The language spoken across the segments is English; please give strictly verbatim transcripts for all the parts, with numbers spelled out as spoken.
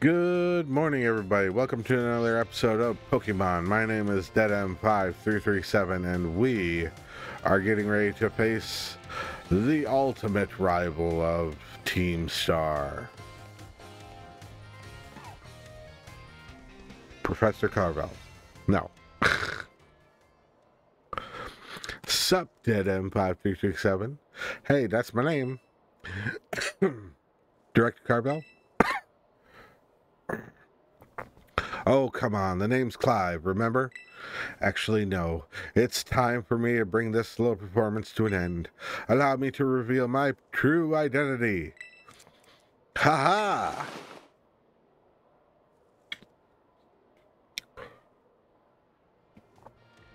Good morning, everybody. Welcome to another episode of Pokemon. My name is Deadm five three three seven, and we are getting ready to face the ultimate rival of Team Star, Professor Clavell. No. Sup, Deadm five three three seven. Hey, that's my name. Director Clavell. Oh, come on. The name's Clive, remember? Actually, no. It's time for me to bring this little performance to an end. Allow me to reveal my true identity. Ha-ha!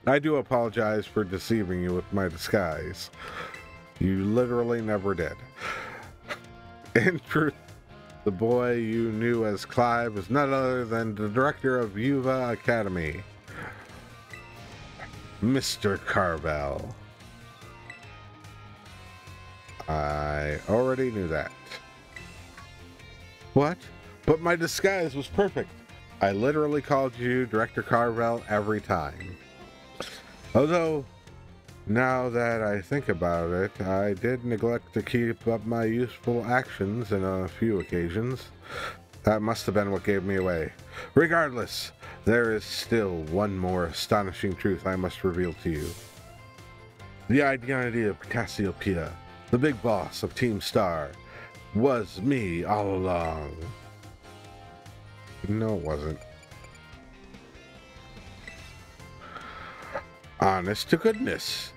I do apologize for deceiving you with my disguise. You literally never did. In truth, the boy you knew as Clive was none other than the director of Yuva Academy, Mister Clavell. I already knew that. What? But my disguise was perfect. I literally called you Director Clavell every time. Although, now that I think about it, I did neglect to keep up my useful actions in a few occasions. That must have been what gave me away. Regardless, there is still one more astonishing truth I must reveal to you. The identity of Cassiopeia, the big boss of Team Star, was me all along. No, it wasn't. Honest to goodness.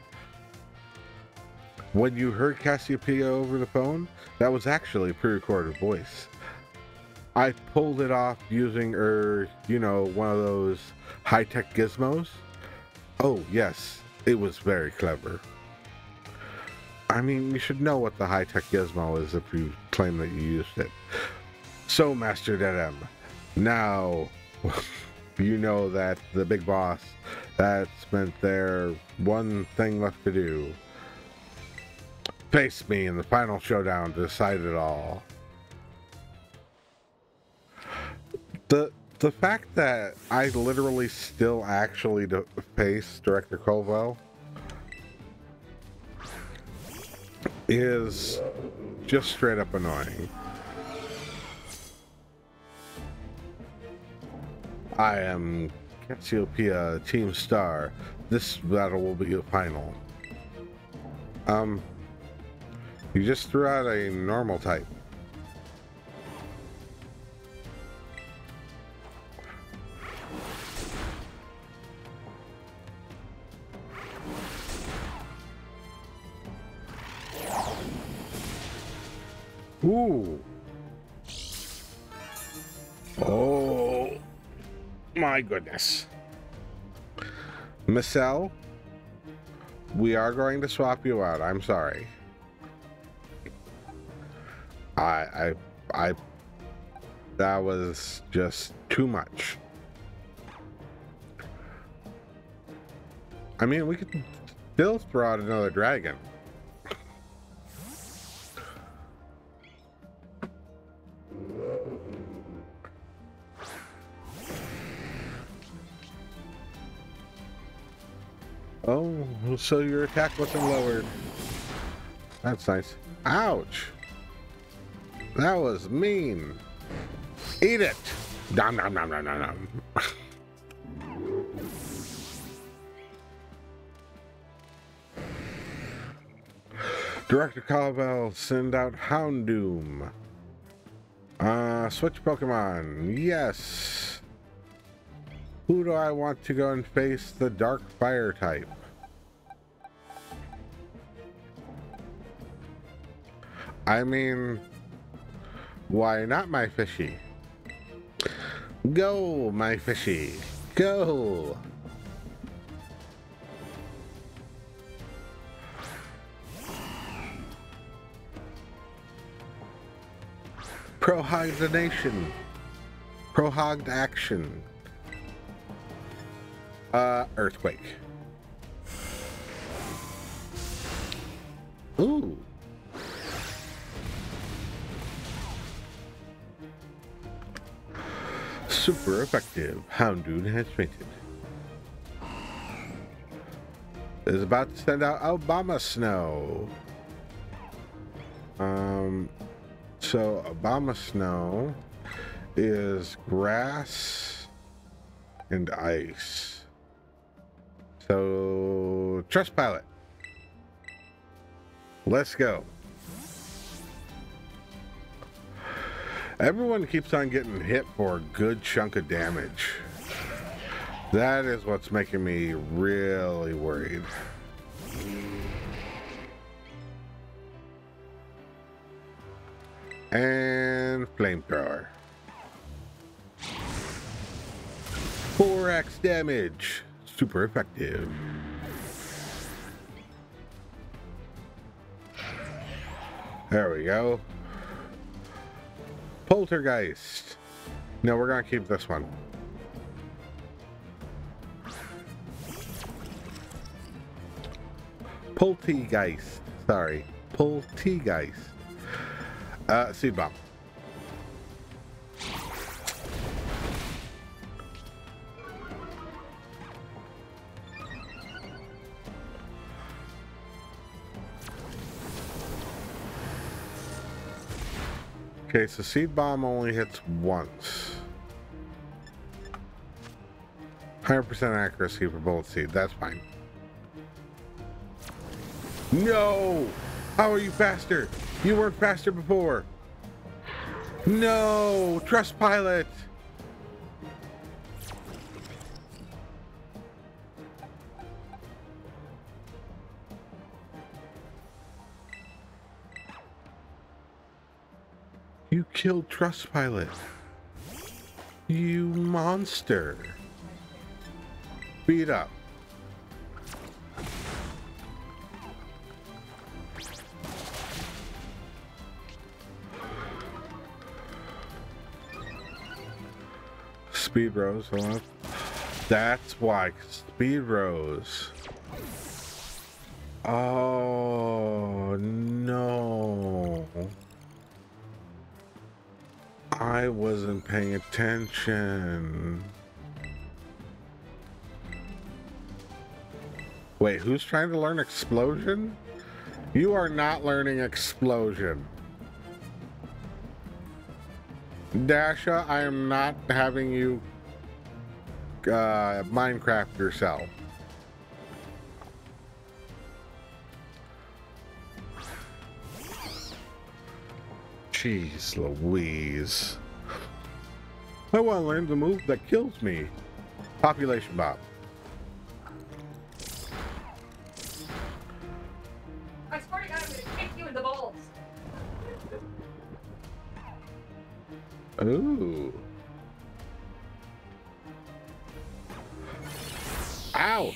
When you heard Cassiopeia over the phone, that was actually a pre-recorded voice. I pulled it off using, er, you know, one of those high-tech gizmos. Oh, yes, it was very clever. I mean, you should know what the high-tech gizmo is if you claim that you used it. So, Master Deadm, now you know that the big boss, that's meant there, one thing left to do. Face me in the final showdown to decide it all. The the fact that I literally still actually face Director Clavell is just straight up annoying. I am Cassiopeia, Team Star. This battle will be the final. Um... You just threw out a normal type. Ooh. Oh my goodness. Miss L, we are going to swap you out. I'm sorry. I, I, I, that was just too much. I mean, we could still throw out another dragon. Oh, so your attack wasn't lowered. That's nice. Ouch! That was mean. Eat it. Nom nom nom nom nom nom. Director Clavell, send out Houndoom. Uh, switch Pokemon. Yes. Who do I want to go and face the Dark Fire type? I mean, why not my fishy? Go, my fishy. Go. Prohog the nation. Prohogged action. Uh, earthquake. Ooh. super effective. Houndoom has fainted. Is about to send out Abomasnow. Um, so Abomasnow is grass and ice. So Trustpilot, let's go. Everyone keeps on getting hit for a good chunk of damage. That is what's making me really worried. And flamethrower. four X damage. Super effective. There we go. Poltergeist. No, we're going to keep this one. Poltergeist. Sorry. Poltergeist. Uh, Seed Bomb. Okay, so Seed Bomb only hits once. one hundred percent accuracy for Bullet Seed. That's fine. No! How are you faster? You weren't faster before. No! Trustpilot! You killed Trustpilot. You monster. Beat up. Speed rose, hold on. That's why speed rose. Oh no. I wasn't paying attention. Wait, who's trying to learn explosion? You are not learning explosion. Dasha, I am not having you uh, Minecraft yourself. Jeez Louise. I want to learn the move that kills me. Population Bob. I swear to God, I'm going to kick you in the balls. Ooh. Ow.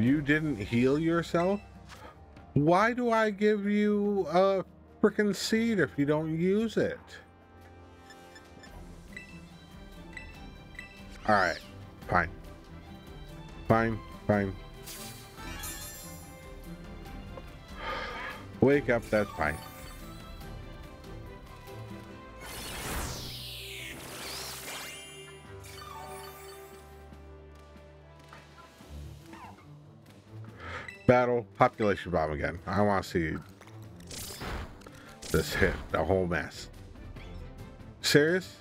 You didn't heal yourself? Why do I give you a frickin' seed if you don't use it? Alright, fine. Fine, fine. Wake up, that's fine. Battle, population bomb again. I want to see this hit, the whole mess. Serious?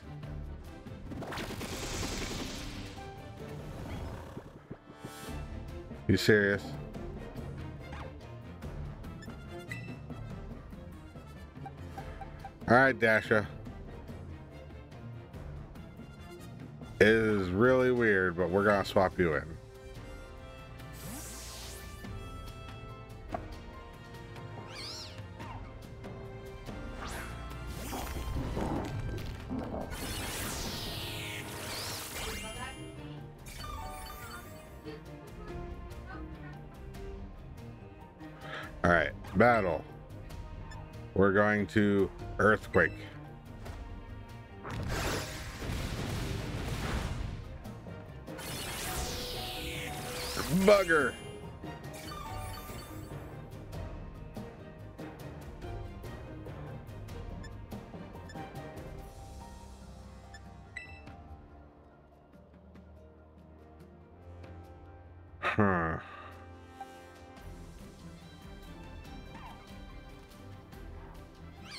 You serious? All right, Dasha. It is really weird, but we're gonna swap you in. Battle. We're going to earthquake. Bugger.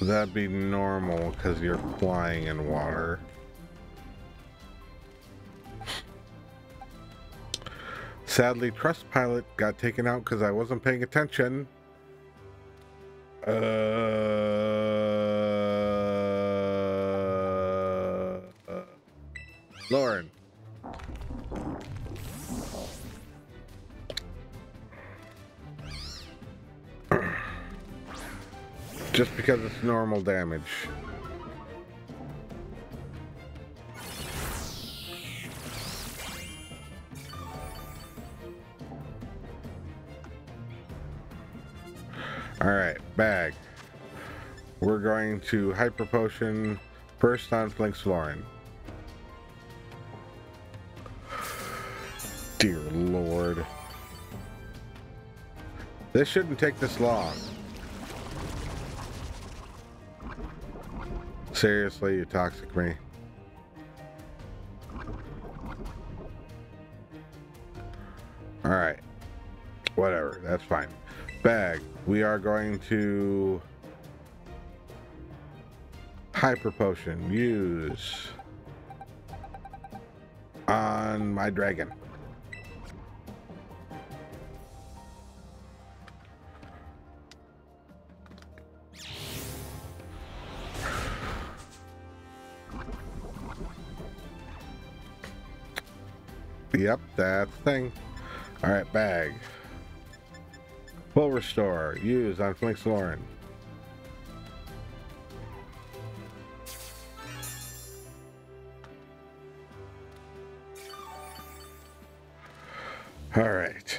That'd be normal because you're flying in water. Sadly, Trustpilot got taken out because I wasn't paying attention. Uh, uh, Lauren. Just because it's normal damage. Alright, bag. We're going to Hyper Potion first on Flinx Lauren. Dear Lord. This shouldn't take this long. Seriously, you toxic me. Alright. Whatever, that's fine. Bag. We are going to Hyper Potion. Use on my dragon. Yep, that's the thing. Alright, bag. Full restore. Use on Flinx Lauren. Alright.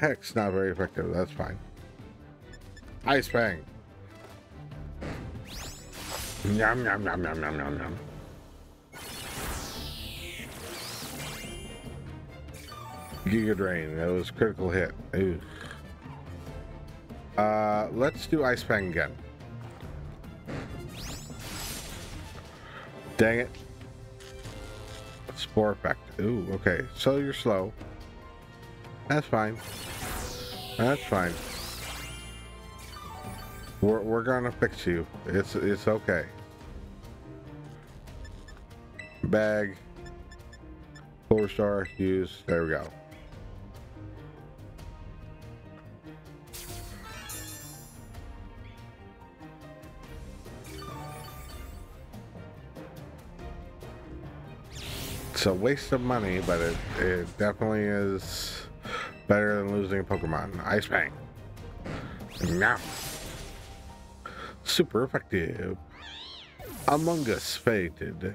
Heck's not very effective, that's fine. Ice Fang. Yum yum yum yum yum yum yum. Giga Drain, that was a critical hit. Ooh. Uh, let's do Ice Fang again. Dang it. Spore Effect. Ooh, okay. So you're slow. That's fine. That's fine. We're, we're gonna fix you. It's, it's okay. Bag. Four star. Use. There we go. It's a waste of money, but it, it definitely is better than losing a Pokemon. Ice Fang. Now. Super effective. Among Us faded.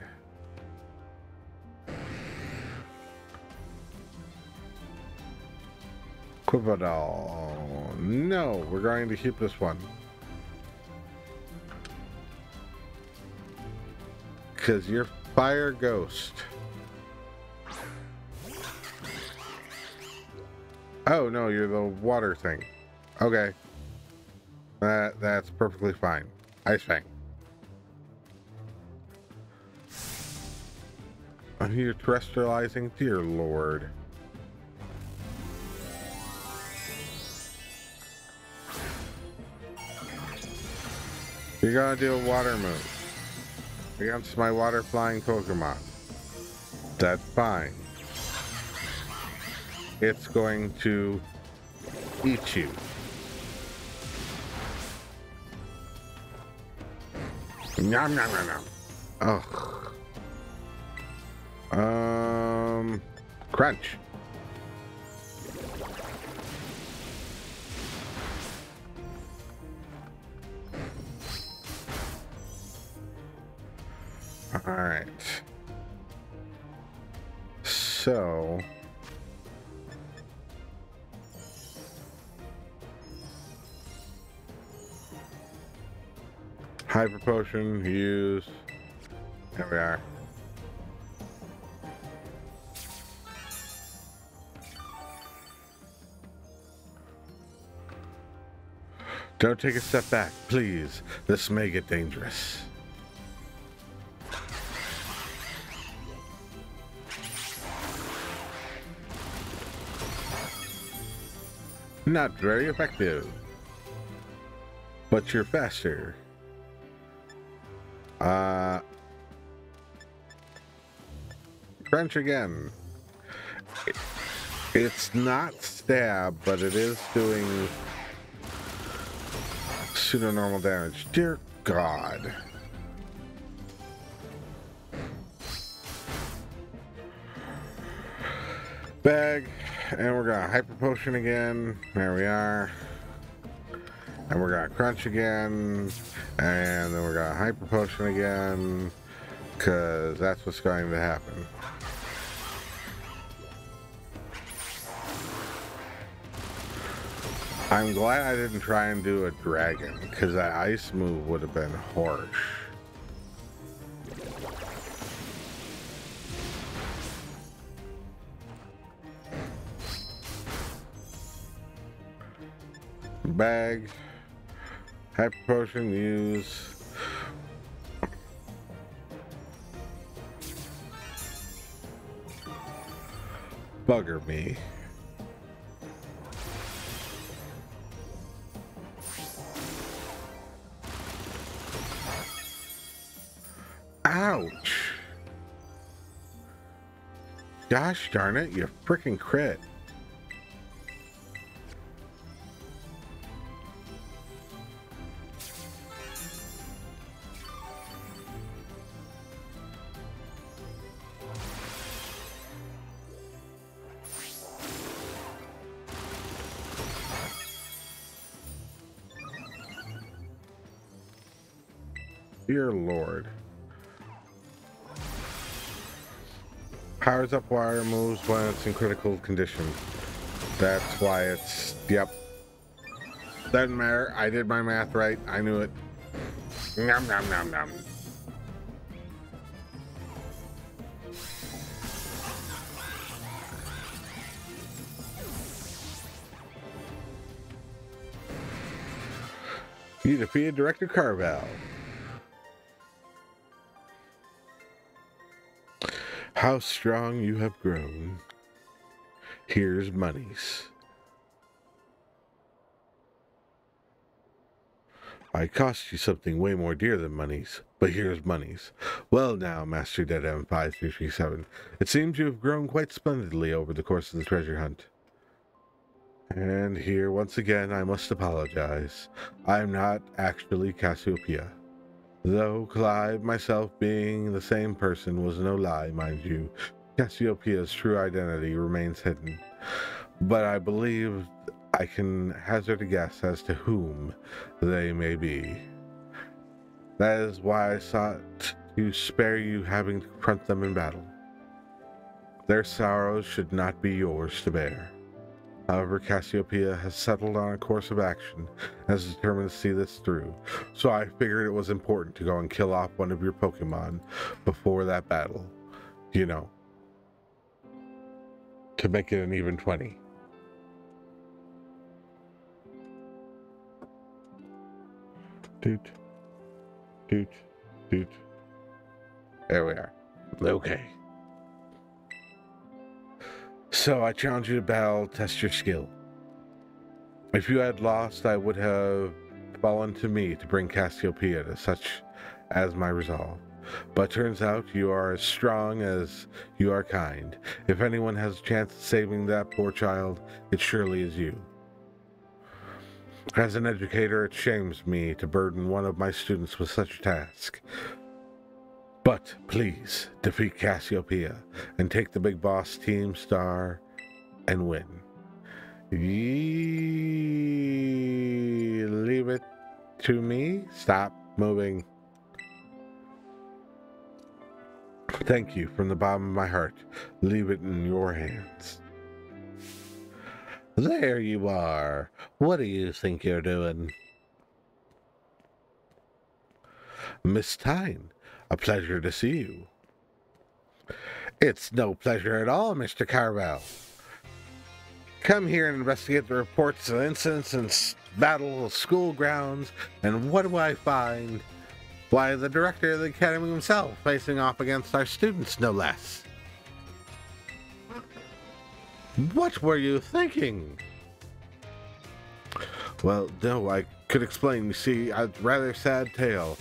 Quivadol. No, we're going to keep this one. Because you're Fire Ghost. Oh, no, you're the water thing. Okay. That, that's perfectly fine. Ice Fang. I need a terrestrializing, dear Lord. You're gonna do a water move against my water flying Pokemon. That's fine. It's going to eat you. Nom nom nom nom. Ugh. Um, crunch. All right. So. Hyper Potion, use. There we are. Don't take a step back, please. This may get dangerous. Not very effective. But you're faster. Uh... Crunch again. It's not stab, but it is doing pseudo-normal damage. Dear God. Bag, and we're gonna hyper potion again. There we are. And we're gonna crunch again, and then we're gonna hyper potion again, because that's what's going to happen. I'm glad I didn't try and do a dragon, because that ice move would have been harsh. Bag, hyper potion, use. Bugger me. Ouch. Gosh darn it, you freaking crit. Dear Lord. Powers up wire moves when it's in critical condition. That's why it's... Yep. Doesn't matter. I did my math right. I knew it. Nom nom nom nom. You defeated Director Clavell. How strong you have grown. Here's monies. I cost you something way more dear than monies, but here's monies. Well now, Master Deadm five three three seven, it seems you have grown quite splendidly over the course of the treasure hunt. And here, once again, I must apologize. I am not actually Cassiopeia. Though Clive, myself being the same person was no lie, mind you, Cassiopeia's true identity remains hidden. But I believe I can hazard a guess as to whom they may be. That is why I sought to spare you having to confront them in battle. Their sorrows should not be yours to bear. However, Cassiopeia has settled on a course of action and is determined to see this through, so I figured it was important to go and kill off one of your Pokémon before that battle, you know, to make it an even twenty. Doot, doot, doot. There we are. Okay. So I challenge you to battle, test your skill. If you had lost, I would have fallen to me to bring Cassiopeia to such as my resolve. But turns out you are as strong as you are kind. If anyone has a chance at saving that poor child, it surely is you. As an educator, it shames me to burden one of my students with such a task. But please, defeat Cassiopeia and take the big boss Team Star and win. Yee, leave it to me. Stop moving. Thank you from the bottom of my heart. Leave it in your hands. There you are. What do you think you're doing? Miss Tyne. A pleasure to see you. It's no pleasure at all, Mister Clavell. Come here and investigate the reports of incidents and battle school grounds, and what do I find? Why, the director of the academy himself facing off against our students, no less. What were you thinking? Well, no, I could explain. You see, a rather sad tale.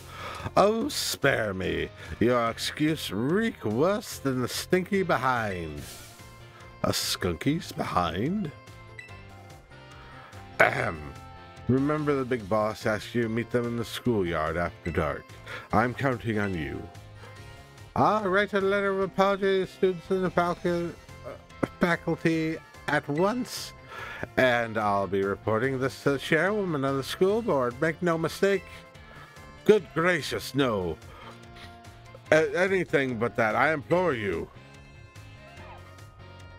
Oh, spare me. Your excuse reek worse than the stinky behind. A skunky's behind? Ahem. Remember the big boss asked you to meet them in the schoolyard after dark. I'm counting on you. I'll write a letter of apology to students and the faculty at once. And I'll be reporting this to the chairwoman of the school board. Make no mistake. Good gracious, no. A- anything but that. I implore you.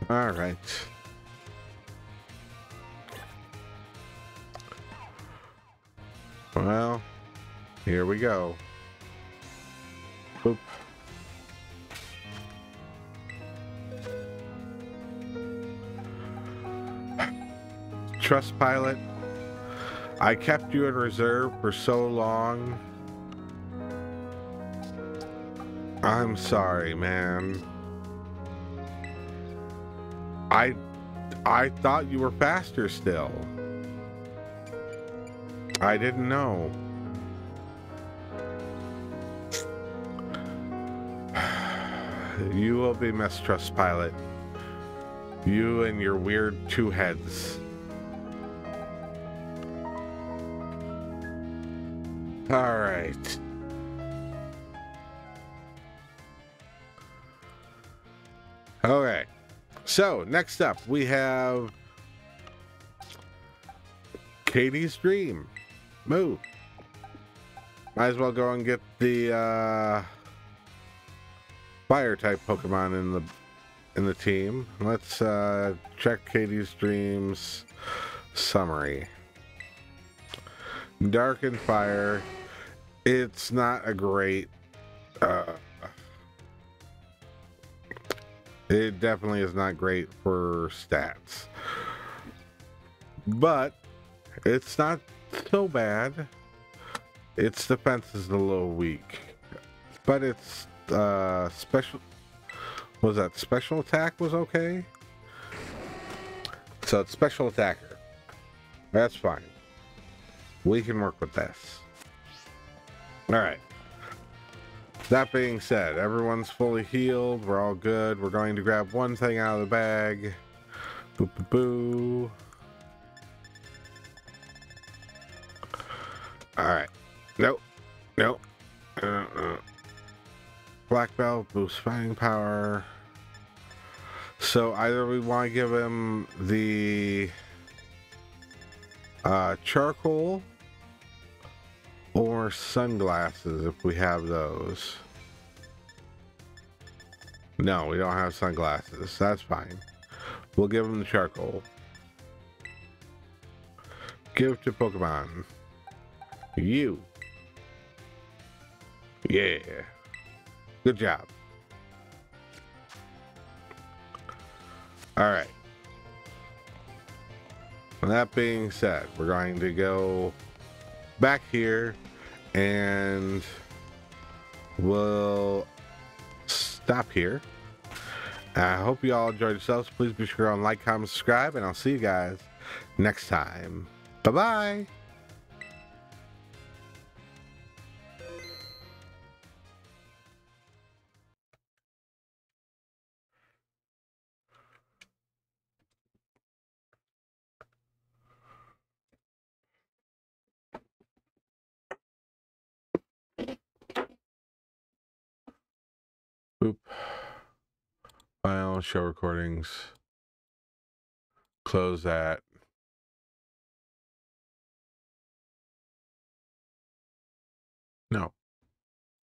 All right. Well, here we go. Boop. Trustpilot, I kept you in reserve for so long. I'm sorry, man. I I thought you were faster still. I didn't know. You will be missed, Trustpilot. You and your weird two heads. All right. Okay. So, next up, we have Katie's Dream. Move. Might as well go and get the uh, fire type Pokemon in the in the team. Let's uh, check Katie's Dream's summary. Dark and fire. It's not a great, uh, it definitely is not great for stats, but it's not so bad. Its defense is a little weak, but its uh, special, was that special attack was okay. So it's special attacker. That's fine. We can work with this. All right. That being said, everyone's fully healed. We're all good. We're going to grab one thing out of the bag. Boo, boo, boo. All right. Nope. Nope. Uh-uh. Black Belt boosts fighting power. So either we want to give him the uh, charcoal or sunglasses if we have those. No, we don't have sunglasses. That's fine. We'll give them the charcoal. Give to Pokemon. You. Yeah. Good job. All right. That being said, we're going to go back here and we'll stop here. I hope you all enjoyed yourselves. Please be sure to like, comment, subscribe, and I'll see you guys next time. Bye-bye. File, show recordings, close that. No.